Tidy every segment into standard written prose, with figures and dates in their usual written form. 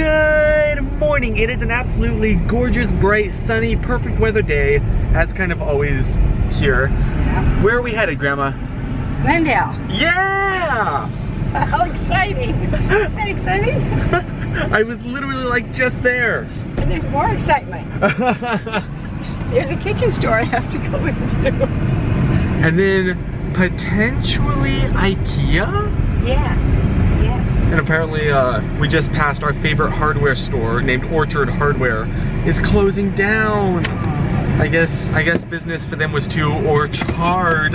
Good morning. It is an absolutely gorgeous, bright, sunny, perfect weather day, as kind of always here. Yeah. Where are we headed, Grandma? Glendale. Yeah! How exciting. Isn't that exciting? I was literally like just there. And there's more excitement. There's a kitchen store I have to go into. And then potentially IKEA? Yes. And apparently we just passed our favorite hardware store named Orchard Hardware. It's closing down. I guess business for them was too Orchard.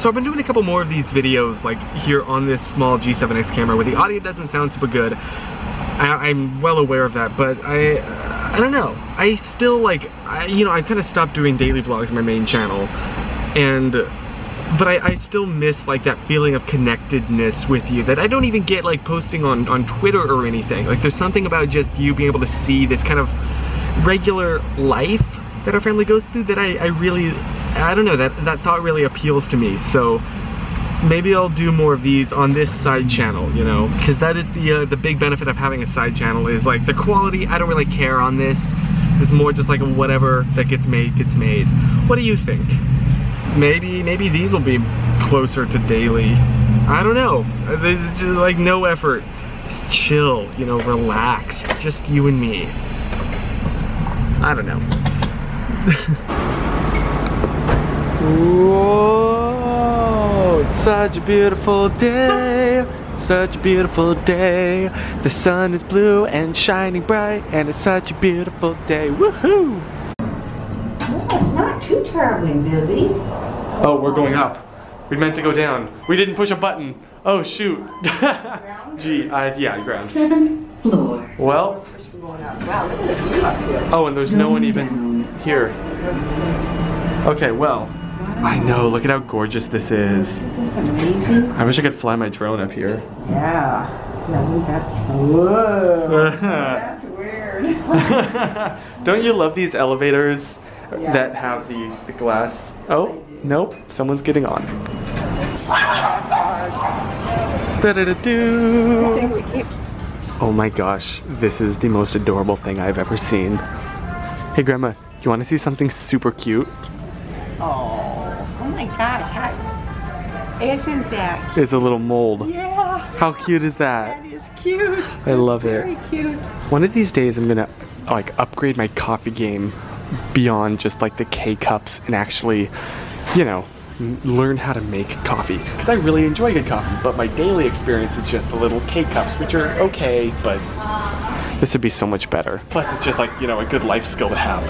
So I've been doing a couple more of these videos like here on this small G7X camera where the audio doesn't sound super good. I'm well aware of that, but I don't know. I still like, you know, I kind of stopped doing daily vlogs on my main channel. And but I still miss like that feeling of connectedness with you that I don't even get like posting on Twitter or anything. Like there's something about just you being able to see this kind of regular life that our family goes through that I really, I don't know, that thought really appeals to me. So maybe I'll do more of these on this side channel, you know, because that is the big benefit of having a side channel is like the quality, I don't really care on this. It's more just like whatever that gets made, gets made. What do you think? Maybe these will be closer to daily. I don't know. There's just like no effort. Just chill, you know, relax. Just you and me. I don't know. Whoa, it's such a beautiful day. Such a beautiful day. The sun is blue and shining bright, and it's such a beautiful day. Woohoo! It's not too terribly busy. Oh, we're going up. We meant to go down. We didn't push a button. Oh, shoot. Gee, yeah, ground. Floor. Well. Oh, and there's no one even here. Okay, well. I know, look at how gorgeous this is. Isn't this amazing? I wish I could fly my drone up here. Yeah. Whoa. That's weird. Don't you love these elevators? Yeah. That have the glass. Oh, nope, someone's getting on. Da-da-da-doo. Oh my gosh, this is the most adorable thing I've ever seen. Hey Grandma, you wanna see something super cute? Oh my gosh, isn't that cute? It's a little mold. Yeah. How cute is that? That is cute. I love it. Very cute. One of these days I'm gonna like upgrade my coffee game beyond just like the K cups and actually, you know, learn how to make coffee. Because I really enjoy good coffee, but my daily experience is just the little K cups, which are okay, but this would be so much better. Plus it's just like, you know, a good life skill to have.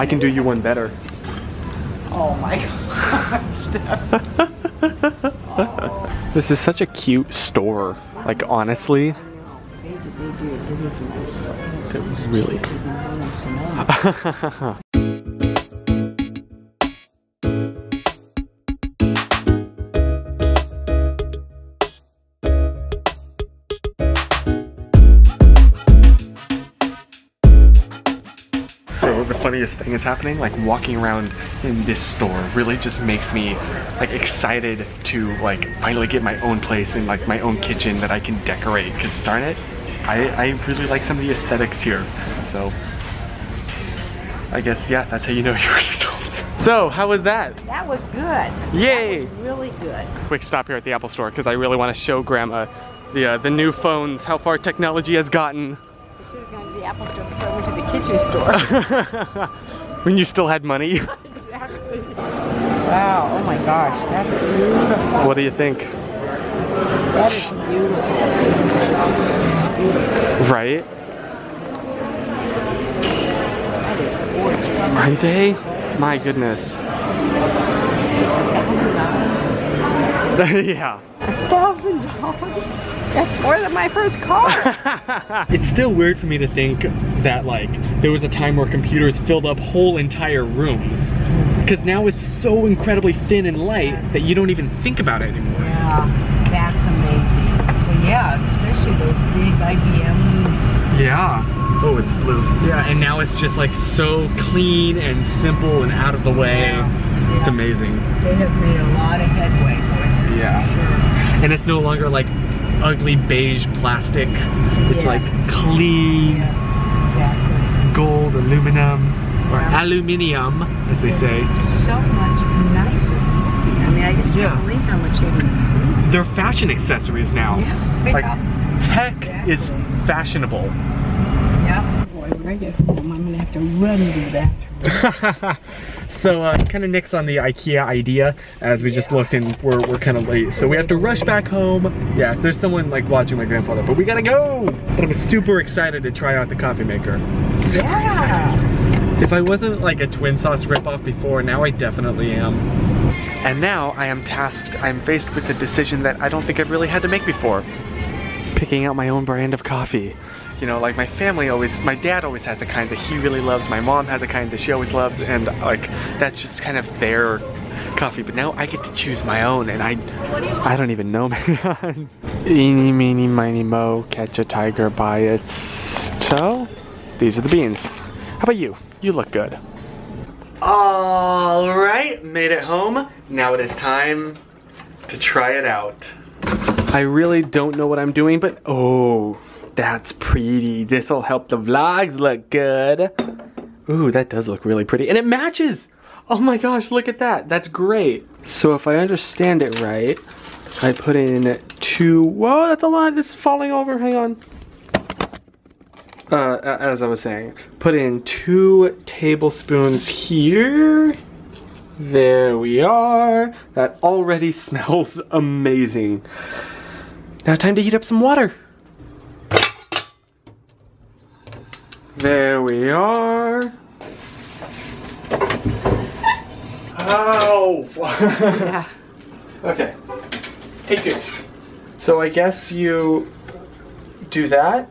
I can do you one better. Oh my gosh, that's... Oh. This is such a cute store, like honestly. It really. So the funniest thing is happening, like walking around in this store really just makes me like excited to like finally get my own place and like my own kitchen that I can decorate, because darn it, I really like some of the aesthetics here. So I guess, yeah, that's how you know you're adults. So how was that? That was good. Yay! That was really good. Quick stop here at the Apple store because I really want to show Grandma the new phones, how far technology has gotten. I should have gone to the Apple store before I went to the kitchen store. When you still had money. Exactly. Wow, oh my gosh, that's beautiful. What do you think? That is beautiful. Right? That is gorgeous. Aren't they? My goodness. $1,000. Yeah. $1,000? That's more than my first car. It's still weird for me to think that like there was a time where computers filled up whole entire rooms. Because now it's so incredibly thin and light that you don't even think about it anymore. Yeah, that's amazing. Yeah, especially those big IBMs. Yeah. Oh, it's blue. Yeah, and now it's just like so clean and simple and out of the way. Yeah. It's amazing. They have made a lot of headway for it. Yeah. For sure. And it's no longer like, ugly beige plastic. It's like clean gold, aluminum, or aluminium, as they say. So much nicer. I mean, I just can't believe how much they improved. They're fashion accessories now. Yeah. Like, tech is fashionable. Yeah. Boy, when I get home, I'm gonna have to run to the bathroom. So kind of nix on the IKEA idea, as we just looked and we're kind of late. So we have to rush back home. Yeah, there's someone like watching my grandfather, but we gotta go. But I'm super excited to try out the coffee maker. Super excited. If I wasn't like a Twin Sauce ripoff before, now I definitely am. And now I am faced with the decision that I don't think I've really had to make before. Picking out my own brand of coffee. You know, like my dad always has a kind that he really loves, my mom has a kind that she always loves, and like, that's just kind of their coffee, but now I get to choose my own, and I don't even know, man. Eeny, meeny, miny, mo, catch a tiger by its toe. These are the beans. How about you? You look good. All right, made it home. Now it is time to try it out. I really don't know what I'm doing, but oh. That's pretty. This'll help the vlogs look good. Ooh, that does look really pretty. And it matches! Oh my gosh, look at that. That's great. So if I understand it right, I put in two, whoa, that's a lot. This is falling over, hang on. As I was saying, put in 2 tablespoons here. There we are. That already smells amazing. Now time to heat up some water. There we are. Oh! Yeah. Okay. Take 2. So I guess you do that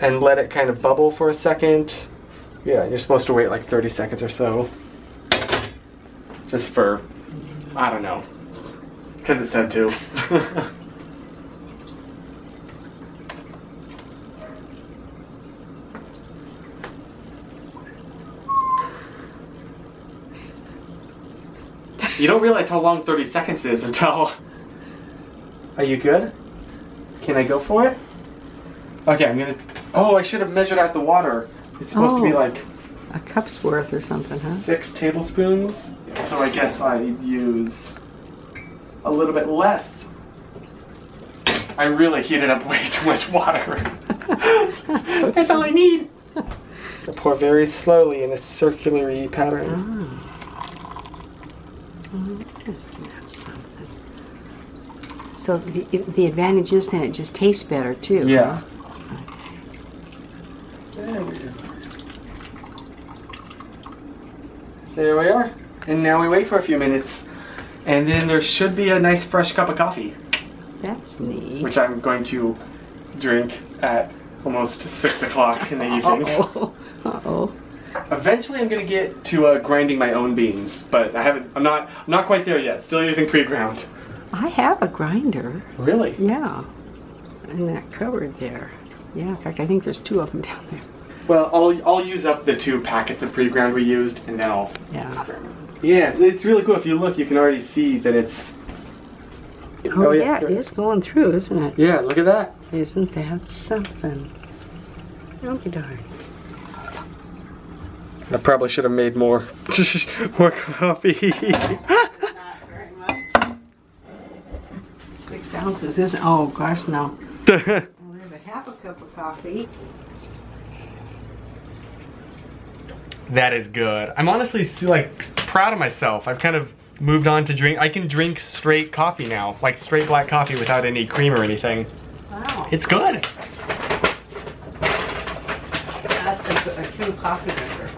and let it kind of bubble for a second. Yeah, you're supposed to wait like 30 seconds or so. Just for, I don't know, because it said to. You don't realize how long 30 seconds is until... Are you good? Can I go for it? Okay, I'm gonna... Oh, I should have measured out the water. It's supposed to be like... A cup's worth or something, huh? 6 tablespoons. So I guess I use a little bit less. I really heated up way too much water. That's all I need. I pour very slowly in a circular-y pattern. Oh. Isn't that something? So the advantage is then it just tastes better too. Yeah. There we go. There we are. And now we wait for a few minutes, and then there should be a nice fresh cup of coffee. That's neat. Which I'm going to drink at almost 6 o'clock in the evening. Uh-oh. Uh-oh. Eventually I'm gonna get to grinding my own beans, but I'm not quite there yet. Still using pre-ground. I have a grinder. Really? Yeah. In that cupboard there. Yeah, in fact I think there's 2 of them down there. Well, I'll use up the 2 packets of pre-ground we used, and then I'll experiment. Yeah, it's really cool. If you look, you can already see that it's... Oh yeah, it is going through, isn't it? Yeah, look at that. Isn't that something? Don't be darned. I probably should have made more coffee. Not very much. 6 ounces isn't, oh gosh, no. Well, there's a half a cup of coffee. That is good. I'm honestly like proud of myself. I've kind of moved on to drink. I can drink straight coffee now, like straight black coffee without any cream or anything. Wow. It's good. A true coffee maker.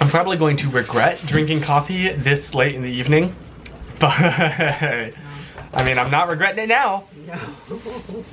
I'm probably going to regret drinking coffee this late in the evening, but I mean, I'm not regretting it now. No.